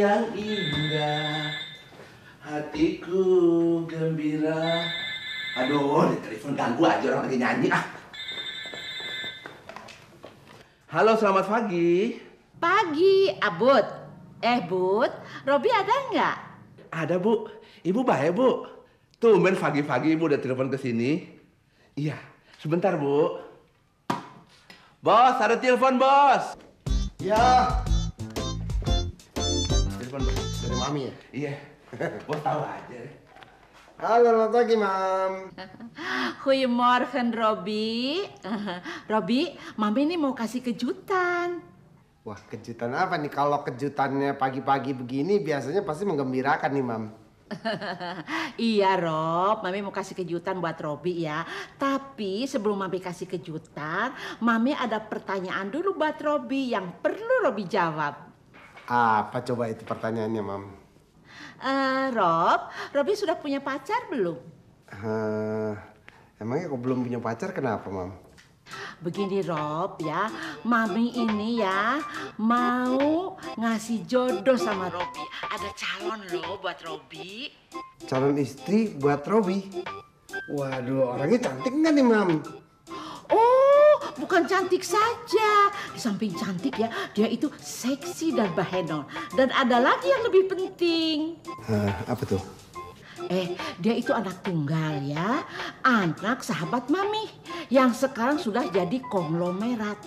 yang indah, hatiku gembira. Aduh, di telepon ganggu aja orang lagi nyanyi ah. Halo, selamat pagi. Pagi, Abud. Bud, Robi ada nggak? Ada, Bu. Ibu baik, Bu. Tumben pagi-pagi Ibu udah telepon ke sini. Iya, sebentar, Bu. Bos, ada telepon, Bos. Ya. Telepon dari Mami ya? Iya. Bos tahu aja. Halo, selamat pagi, Mam. Goeie morgen, Robi. Robi, Mami ini mau kasih kejutan. Wah, kejutan apa nih? Kalau kejutannya pagi-pagi begini biasanya pasti menggembirakan nih, Mam. Iya, Rob. Mami mau kasih kejutan buat Robi ya. Tapi sebelum Mami kasih kejutan, Mami ada pertanyaan dulu buat Robi yang perlu Robi jawab. Apa coba itu pertanyaannya, Mam? Rob, Robi sudah punya pacar belum? Emangnya kok belum punya pacar kenapa, Mam? Begini Rob ya, Mami ini ya mau ngasih jodoh sama Robi. Ada calon loh buat Robi. Calon istri buat Robi? Waduh, orangnya cantik nggak nih, Mam? Oh, bukan cantik saja. Di samping cantik ya, dia itu seksi dan bahenol. Dan ada lagi yang lebih penting. Apa tuh? Dia itu anak tunggal ya, anak sahabat Mami yang sekarang sudah jadi konglomerat.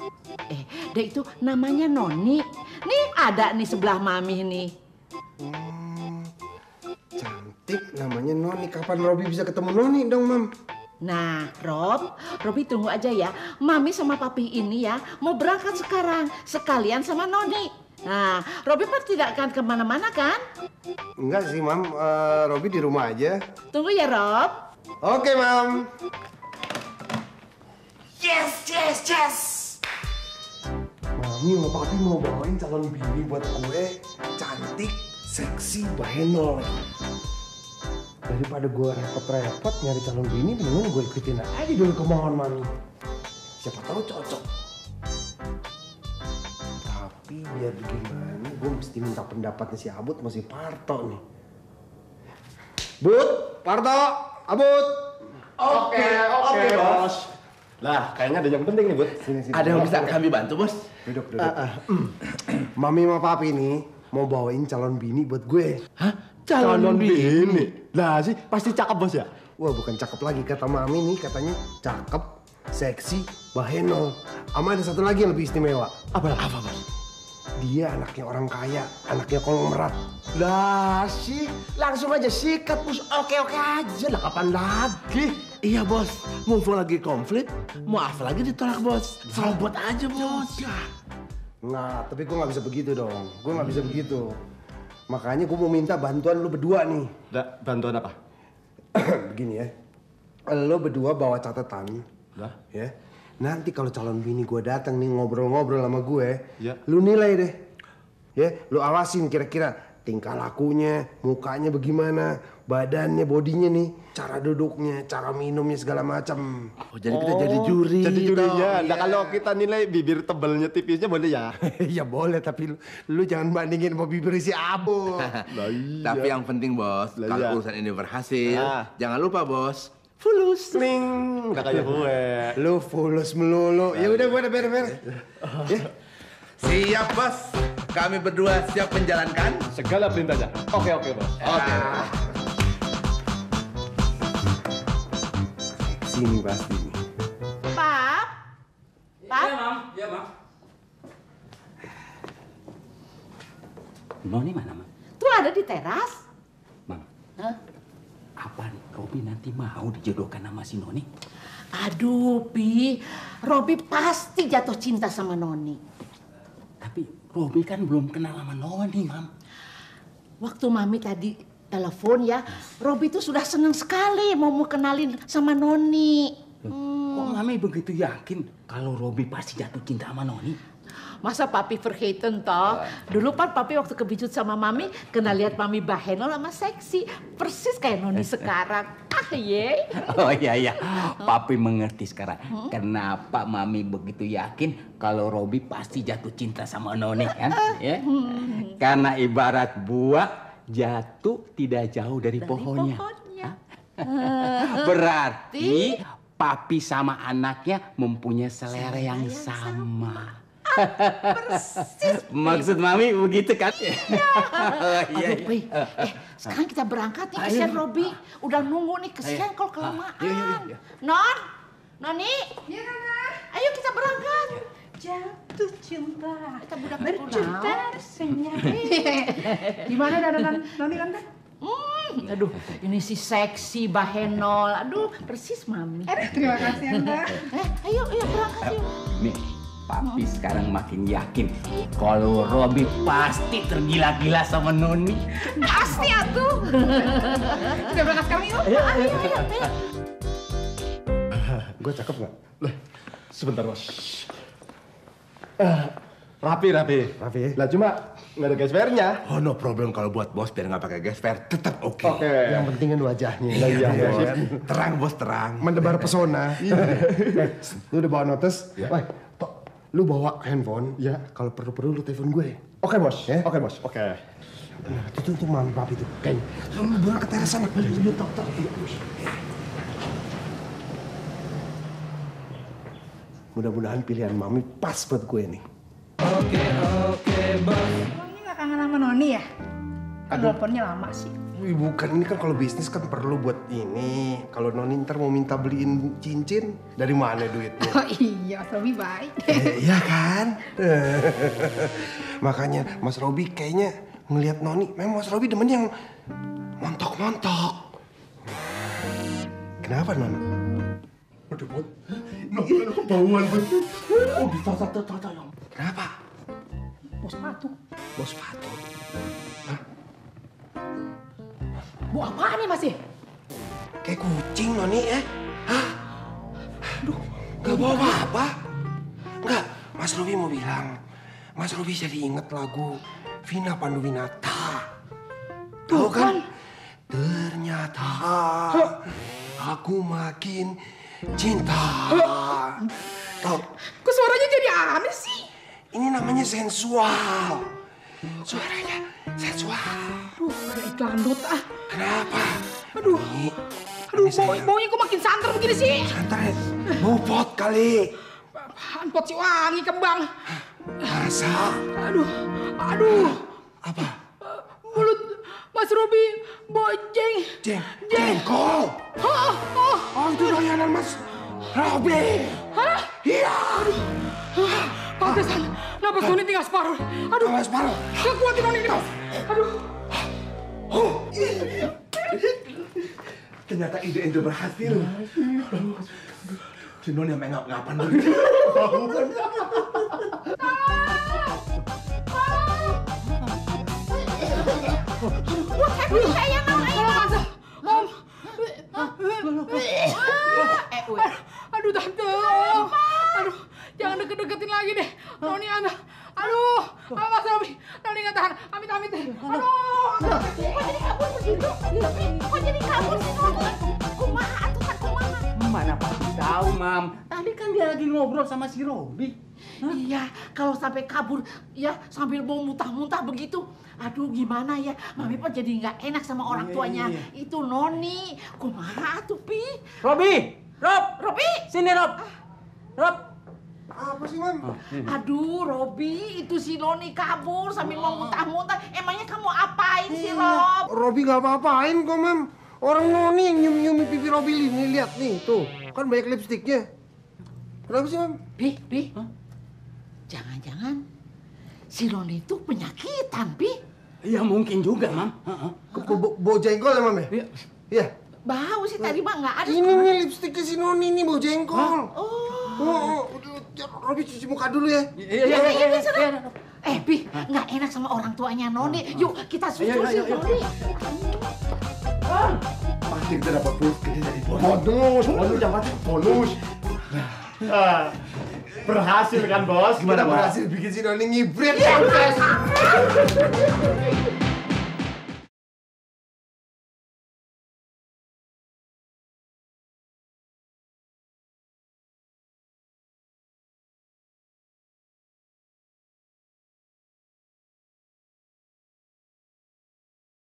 Dia itu namanya Noni. Nih ada nih sebelah Mami nih. Cantik namanya Noni. Kapan Robi bisa ketemu Noni dong, Mam? Nah, Robi tunggu aja ya. Mami sama Papi ini ya mau berangkat sekarang sekalian sama Noni. Nah, Robi kan tidak akan kemana-mana kan? Enggak sih, Mam. Robi di rumah aja. Tunggu ya, Rob. Oke, Mam. Yes, yes, yes. Mami sama Papi mau bawain calon bini buat gue. Cantik, seksi, bahenol. Daripada gue repot-repot nyari calon bini, mendingan gue ikutin aja dulu kemauan Mami. Siapa tahu cocok. Biar bagaimana, gue mesti minta pendapatnya si Abud sama si Parto nih. Bud, Parto, Abud. Oke, Bos. Lah, kayaknya ada yang penting nih, Bud. Sini. Ada yang bisa kami bantu, Bos? Duduk. Mami sama Papi nih mau bawain calon bini buat gue. Hah? Calon bini? Lah sih, pasti cakep, Bos ya? Wah, bukan cakep lagi. Kata Mami nih katanya cakep, seksi, bahenol. Ama ada satu lagi yang lebih istimewa. Apa, Bos? Dia anaknya orang kaya, anaknya konglomerat. Lah sih, langsung aja sikat, Bos. Oke aja lah, kapan lagi? Iya, Bos. Mumpung lagi konflik, maaf lagi ditolak, Bos. Serobot aja, Bos. Nah, tapi gue nggak bisa begitu dong. Gue nggak bisa begitu. Makanya gue mau minta bantuan lu berdua nih. Bantuan apa? Begini ya, lu berdua bawa catatan. Ya. Nanti kalau calon bini gue datang nih ngobrol-ngobrol sama gue, ya. Lu nilai deh, ya, lu awasin kira-kira tingkah lakunya, mukanya bagaimana, badannya, bodinya nih, cara duduknya, cara minumnya segala macam. Oh, jadi kita jadi juri. Jadi jurinya. Iya. Nah, kalau kita nilai bibir tebelnya, tipisnya boleh ya? Ya boleh, tapi lu jangan bandingin sama bibir si Abu. Tapi yang penting, Bos, kalau urusan ini berhasil, jangan lupa, Bos. Fulus, Ling. Gak kayak gue. Lu fulus melulu. Ya udah, gue udah beres. Siap, Bos. Kami berdua siap menjalankan segala perintahnya. Oke, Bos. Oke. Sini pasti. Pap. Iya, Mam. Noni mana, Mam? Tuh ada di teras. Mam. Apa Robi nanti mau dijodohkan sama si Noni? Aduh, Pi. Robi pasti jatuh cinta sama Noni. Tapi Robi kan belum kenal sama Noni, Mam. Waktu Mami tadi telepon ya, Robi tuh sudah seneng sekali mau kenalin sama Noni. Kok Mami begitu yakin kalau Robi pasti jatuh cinta sama Noni? Masa papi vergeten toh? Dulu kan papi waktu kebijut sama mami, kena lihat mami bahenol sama seksi. Persis kayak Noni sekarang. Ah ye. Oh iya iya. Papi mengerti sekarang. Kenapa mami begitu yakin kalau Robi pasti jatuh cinta sama Noni kan? Ya. Karena ibarat buah jatuh tidak jauh dari pohonnya. Berarti papi sama anaknya mempunyai selera yang sama. Persis. Maksud mami begitu kan? Iya. Sekarang kita berangkat nih, kesian Robi. Udah nunggu nih, kesian kalau kelamaan. Non, Noni. Iya kakak. Ayo kita berangkat. Jatuh cinta. Kita budak bercinta senyap. Gimana danan Noni kan? Aduh, ini si seksi bahenol. Aduh, persis mami. Terima kasih Anda. Ayo, ayo berangkat yuk. Nih, papi sekarang makin yakin kalau Robi pasti tergila-gila sama Noni. Pasti atuh. Kita berangkat sekarang yuk. Ayo, ayo, ayo. Gue cakep nggak? Sebentar mas. Rapi. Lah cuma nggak ada gas fairnya. Oh no problem kalau buat bos biar nggak pakai gas fair tetap oke. Oke. Yang penting kan wajahnya. Iya. Terang bos terang. Mendebar pesona. Lu udah bawa notes? Ya. Wah, lu bawa handphone? Ya. Kalau perlu-perlu lu telepon gue. Oke bos. Oke bos. Oke. Itu mami papi itu. Kayaknya. Lu buang ke teras sana. Lu tok. Mudah-mudahan pilihan mami pas buat gue nih. Oke, bang. Noni nggak kangen sama Noni ya? Teleponnya lama sih. Wih, bukan. Ini kan kalau bisnis kan perlu buat ini. Kalau Noni ntar mau minta beliin cincin, dari mana duitnya? Oh iya, Mas Robi baik. Iya kan? Makanya Mas Robi kayaknya ngelihat Noni. Memang Mas Robi demen yang montok-montok. Kenapa, Noni? Aduh, Bud. Noni kan kebauan, Bud. Oh, bisa tata yang... Kenapa? Bos sepatu? Hah? Bu apaan nih masih? Kayak kucing Noni ya? Hah? Aduh, gak bawa apa-apa? Enggak, Mas Robi mau bilang. Mas Robi jadi inget lagu Vina Pandu Winata. Tahu kan? Ternyata aku makin cinta. Tahu? Kok suaranya jadi aneh sih? Ini namanya sensual. Suaranya sensual. Aduh, ada iklan dot ah. Kenapa? Aduh. Aduh, baunya kok makin santer begini sih? Santer ya? Bau pot kali. Apaan pot si wangi kembang? Masa? Aduh. Apa? Mulut Mas Robi bojeng. Jengkol. Oh, itu layanan Mas Robi. Hah? Iya. Pantesan, napas Noni tinggal separuh. Aduh, gak kuat Noni ini mas. Aduh. Ternyata ide itu berhasil. Si Noni sampe ngap-ngapan dulu. Aduh, saya mau ayo. Om. Aduh, tante. Aduh. Jangan deket-deketin lagi deh, Noni anak. Aduh, Mas Robi, Noni nggak tahan. Amit-amit deh. Aduh, kok jadi kabur sih Noni? Kumaha atusan kumaha? Mana papi tahu, Mam? Tadi kan dia lagi ngobrol sama si Robi. Iya, kalau sampai kabur, ya sambil mau muntah-muntah begitu. Aduh, gimana ya? Mami pun jadi nggak enak sama orang tuanya. Itu Noni, kumaha tuh Pi? Robi, sini Rob. Apa sih, Mam? Aduh, Robi, itu si Noni kabur sambil mau muntah-muntah. Emangnya kamu apain sih, Rob? Robi nggak apa-apain kok, Mam. Orang Noni yang nyium-nyium pipi Robi ini. Lihat nih, tuh. Kan banyak lipstiknya. Kenapa sih, Mam? Pi. Jangan-jangan si Noni itu penyakitan, Pi. Ya, mungkin juga, Mam. Bau jengkol ya, Mam? Iya. Bau sih, tadi mah nggak ada. Ini nih lipstiknya si Noni nih, bau jengkol. Oh, Robi cuci muka dulu ya. Iya. Pi, nggak enak sama orang tuanya Noni. Yuk, kita susul si Noni. Pasti kita dapat bonus. Bonus. Bonus. Berhasil kan bos? Gimana berhasil bikin si Noni ngibrit ya, guys?